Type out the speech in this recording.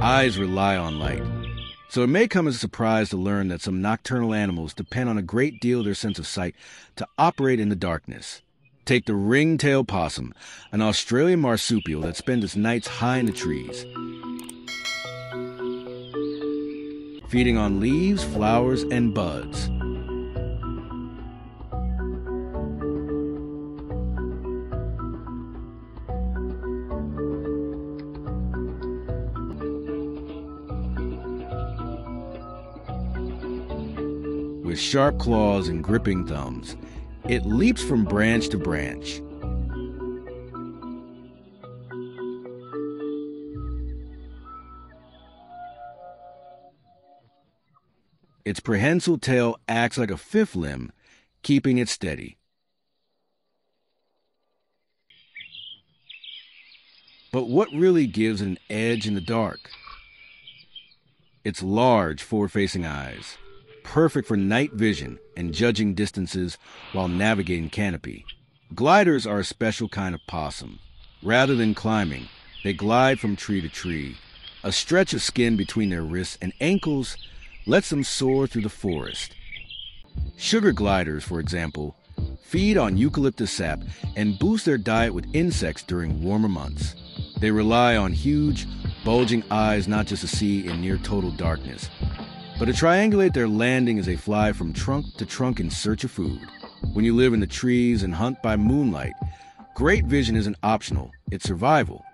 Eyes rely on light, so it may come as a surprise to learn that some nocturnal animals depend on a great deal of their sense of sight to operate in the darkness. Take the ring-tailed possum, an Australian marsupial that spends its nights high in the trees, feeding on leaves, flowers, and buds. With sharp claws and gripping thumbs, it leaps from branch to branch. Its prehensile tail acts like a fifth limb, keeping it steady. But what really gives an edge in the dark? Its large, forward-facing eyes, perfect for night vision and judging distances while navigating canopy. Gliders are a special kind of possum. Rather than climbing, they glide from tree to tree. A stretch of skin between their wrists and ankles lets them soar through the forest. Sugar gliders, for example, feed on eucalyptus sap and boost their diet with insects during warmer months. They rely on huge, bulging eyes not just to see in near total darkness, but to triangulate their landing as they fly from trunk to trunk in search of food. When you live in the trees and hunt by moonlight, great vision isn't optional, it's survival.